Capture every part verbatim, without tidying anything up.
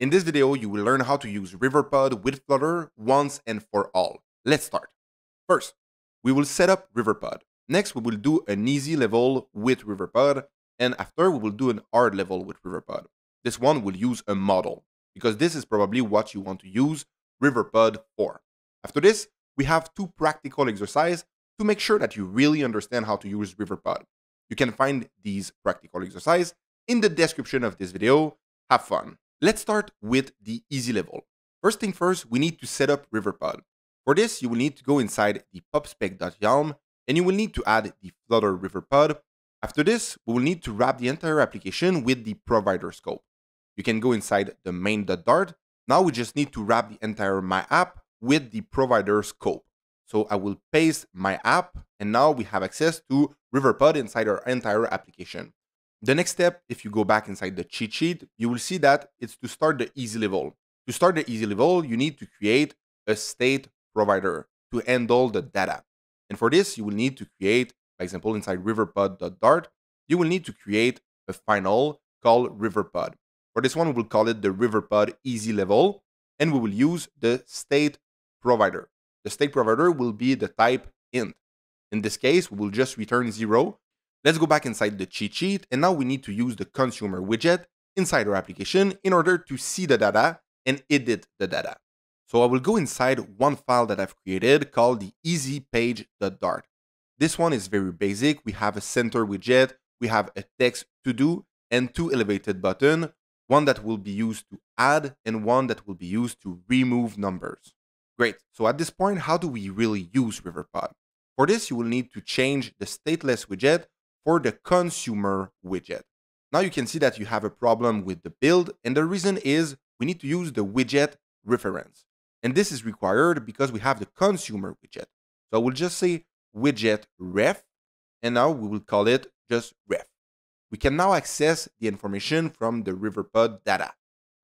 In this video, you will learn how to use Riverpod with Flutter once and for all. Let's start. First, we will set up Riverpod. Next, we will do an easy level with Riverpod. And after, we will do an hard level with Riverpod. This one will use a model, because this is probably what you want to use Riverpod for. After this, we have two practical exercises to make sure that you really understand how to use Riverpod. You can find these practical exercises in the description of this video. Have fun. Let's start with the easy level. First thing first, we need to set up Riverpod. For this, you will need to go inside the pubspec dot yaml and you will need to add the Flutter Riverpod. After this, we will need to wrap the entire application with the provider scope. You can go inside the main dot dart. Now we just need to wrap the entire my app with the provider scope. So I will paste my app and now we have access to Riverpod inside our entire application. The next step, if you go back inside the cheat sheet, you will see that it's to start the easy level. To start the easy level, you need to create a state provider to handle the data. And for this, you will need to create, for example, inside riverpod dot dart, you will need to create a final called Riverpod. For this one, we'll call it the Riverpod easy level, and we will use the state provider. The state provider will be the type int. In this case, we will just return zero. Let's go back inside the cheat sheet, and now we need to use the consumer widget inside our application in order to see the data and edit the data. So I will go inside one file that I've created called the easy page dot dart. This one is very basic. We have a center widget, we have a text to do, and two elevated buttons, one that will be used to add and one that will be used to remove numbers. Great, so at this point, how do we really use Riverpod? For this, you will need to change the stateless widget for the consumer widget. Now you can see that you have a problem with the build, and the reason is we need to use the widget reference. And this is required because we have the consumer widget. So I will just say widget ref, and now we will call it just ref. We can now access the information from the Riverpod data.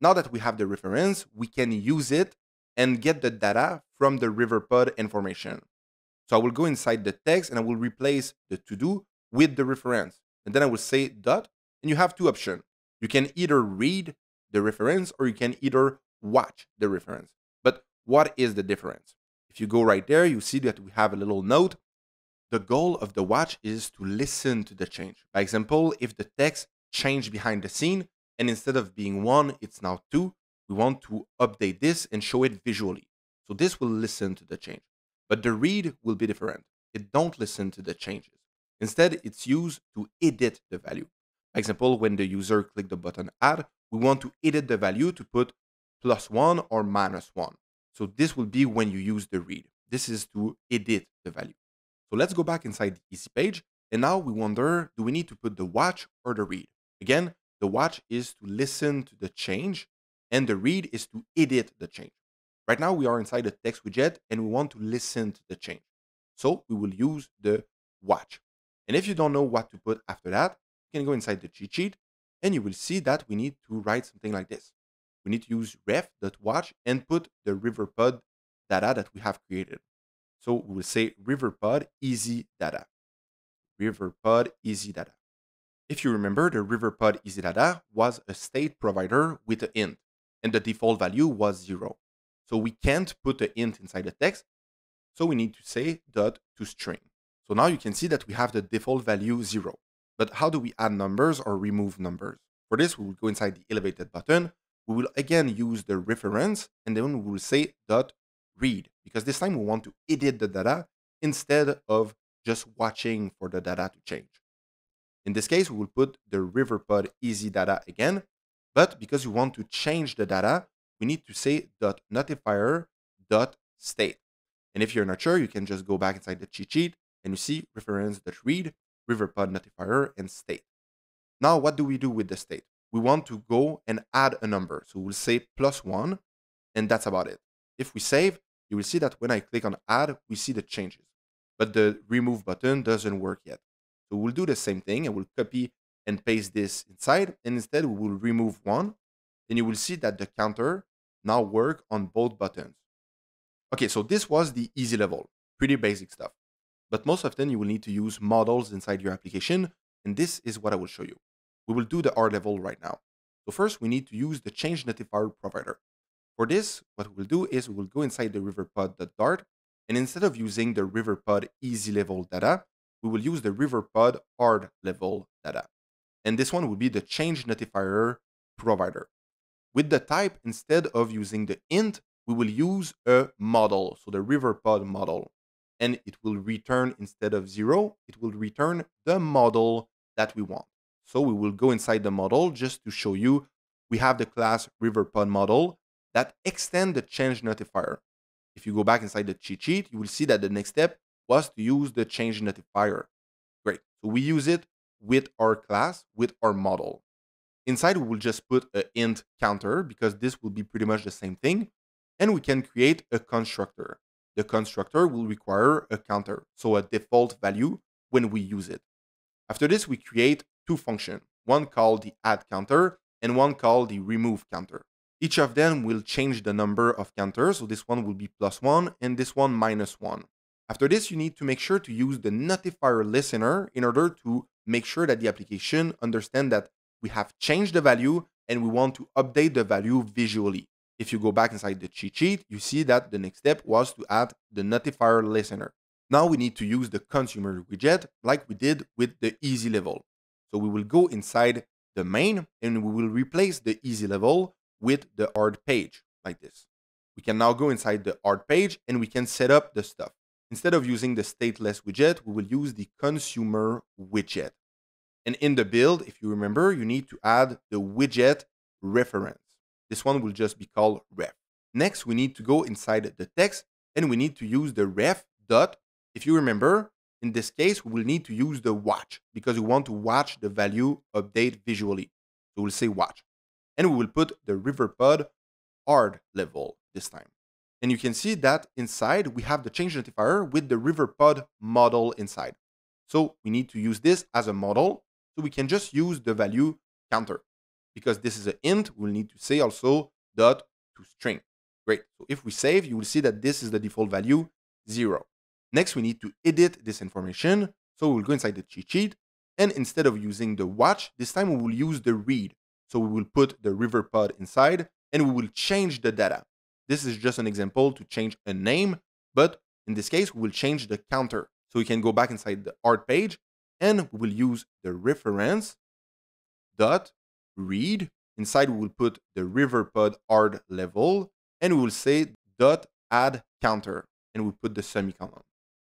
Now that we have the reference, we can use it and get the data from the Riverpod information. So I will go inside the text and I will replace the to-do with the reference. And then I will say dot, and you have two options. You can either read the reference or you can either watch the reference. But what is the difference? If you go right there, you see that we have a little note. The goal of the watch is to listen to the change. For example, if the text changed behind the scene and instead of being one, it's now two, we want to update this and show it visually. So this will listen to the change. But the read will be different. It don't listen to the changes. Instead, it's used to edit the value. For example, when the user click the button add, we want to edit the value to put plus one or minus one. So this will be when you use the read. This is to edit the value. So let's go back inside the easy page. And now we wonder, do we need to put the watch or the read? Again, the watch is to listen to the change and the read is to edit the change. Right now we are inside the text widget and we want to listen to the change. So we will use the watch. And if you don't know what to put after that, you can go inside the cheat sheet and you will see that we need to write something like this. We need to use ref.watch and put the Riverpod data that we have created. So we will say Riverpod easy data. Riverpod easy data. If you remember, the Riverpod easy data was a state provider with an int. And the default value was zero. So we can't put the int inside the text. So we need to say dot to string. So now you can see that we have the default value zero. But how do we add numbers or remove numbers? For this, we will go inside the elevated button. We will again use the reference and then we will say dot read because this time we want to edit the data instead of just watching for the data to change. In this case, we will put the Riverpod easy data again. But because we want to change the data, we need to say .notifier.state. And if you're not sure, you can just go back inside the cheat sheet and you see reference.read, Riverpod notifier, and state. Now, what do we do with the state? We want to go and add a number. So we'll say plus one, and that's about it. If we save, you will see that when I click on add, we see the changes. But the remove button doesn't work yet. So we'll do the same thing and we'll copy and paste this inside, and instead we will remove one, and you will see that the counter now work on both buttons. Okay, so this was the easy level, pretty basic stuff. But most often you will need to use models inside your application, and this is what I will show you. We will do the hard level right now. So first, we need to use the change notifier provider. For this, what we'll do is we'll go inside the riverpod.dart, and instead of using the riverpod easy level data, we will use the riverpod hard level data. And this one will be the change notifier provider. With the type, instead of using the int, we will use a model, so the riverpod model. And it will return, instead of zero, it will return the model that we want. So we will go inside the model just to show you we have the class riverpod model that extend the change notifier. If you go back inside the cheat sheet, you will see that the next step was to use the change notifier. Great. So we use it with our class, with our model. Inside, we will just put an int counter because this will be pretty much the same thing. And we can create a constructor. The constructor will require a counter, so a default value when we use it. After this, we create two functions, one called the add counter and one called the remove counter. Each of them will change the number of counters, so this one will be plus one and this one minus one. After this, you need to make sure to use the notifier listener in order to make sure that the application understands that we have changed the value and we want to update the value visually. If you go back inside the cheat sheet, you see that the next step was to add the notifier listener. Now we need to use the consumer widget like we did with the easy level. So we will go inside the main and we will replace the easy level with the hard page like this. We can now go inside the hard page and we can set up the stuff. Instead of using the stateless widget, we will use the consumer widget. And in the build, if you remember, you need to add the widget reference. This one will just be called ref. Next, we need to go inside the text and we need to use the ref dot. If you remember, in this case, we will need to use the watch because we want to watch the value update visually. So we'll say watch. And we will put the riverpod hard level this time. And you can see that inside we have the change notifier with the riverpod model inside. So we need to use this as a model. So we can just use the value counter. Because this is an int, we'll need to say also dot to string. Great. So if we save, you will see that this is the default value, zero. Next, we need to edit this information. So we'll go inside the cheat sheet. And instead of using the watch, this time we will use the read. So we will put the riverpod inside and we will change the data. This is just an example to change a name, but in this case, we will change the counter. So we can go back inside the hard page and we will use the reference dot read. Inside, we will put the riverpod hard level and we will say dot add counter and we put the semicolon.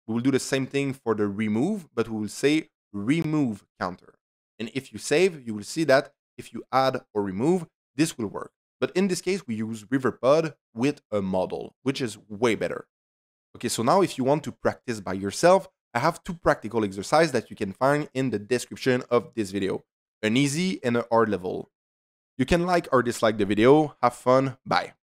We will do the same thing for the remove, but we will say remove counter. And if you save, you will see that if you add or remove, this will work. But in this case, we use riverpod with a model, which is way better. Okay, so now if you want to practice by yourself, I have two practical exercises that you can find in the description of this video, an easy and a hard level. You can like or dislike the video. Have fun. Bye.